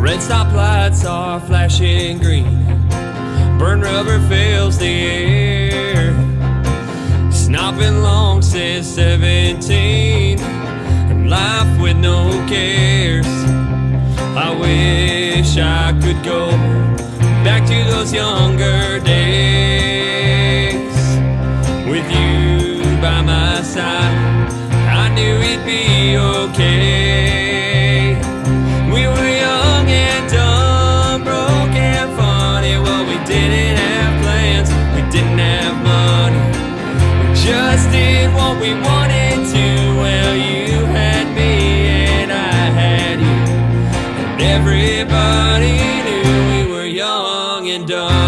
Red stoplights are flashing green. Burn rubber fills the air. Snopping long since 17, and life with no cares. I wish I could go back to those younger days. With you by my side, I knew it'd be okay. We were young and dumb, broke and funny. Well, we didn't have plans, we didn't have money. We just did what we wanted to. Well, you had me and I had you, and everybody knew we were young and dumb.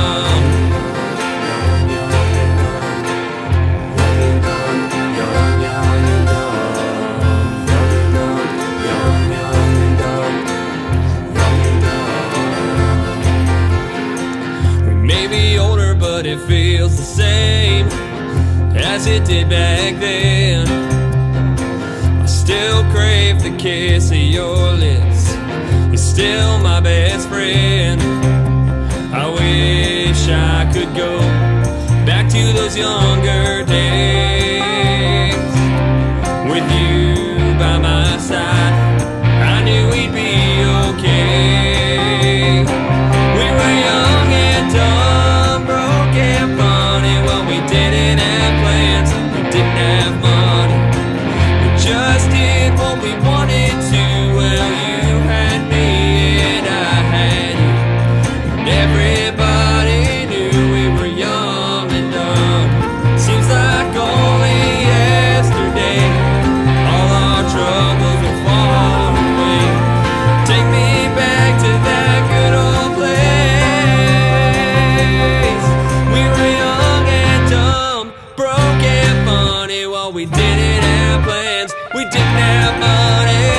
But it feels the same as it did back then. I still crave the kiss of your lips. You're still my best friend. I wish I could go back to those younger days. With you by my side, I knew we'd be okay. We were young and dumb, just did what we wanted to. Well, you had me and I had you, and everybody knew we were young and dumb. Seems like only yesterday all our troubles were far away. Take me back to that good old place. We were young and dumb, broke and funny. Well, we didn't have plans, we didn't have money,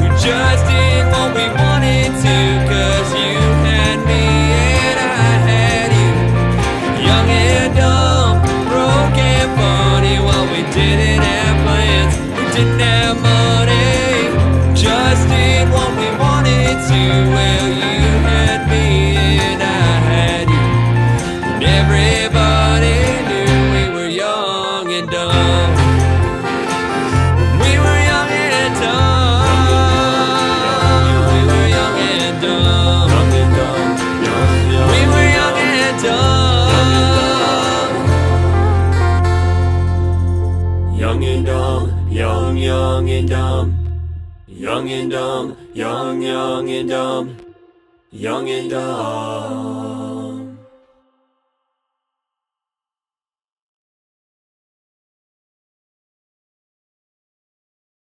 we just did what we wanted to. 'Cause you had me and I had you, young and dumb, broke and funny. Well, we didn't have plans, we didn't have money, just did what we wanted to. Well, you had me and I had you, and everybody knew we were young and dumb. Young and dumb, young, young and dumb. Young and dumb, young, young and dumb. Young and dumb.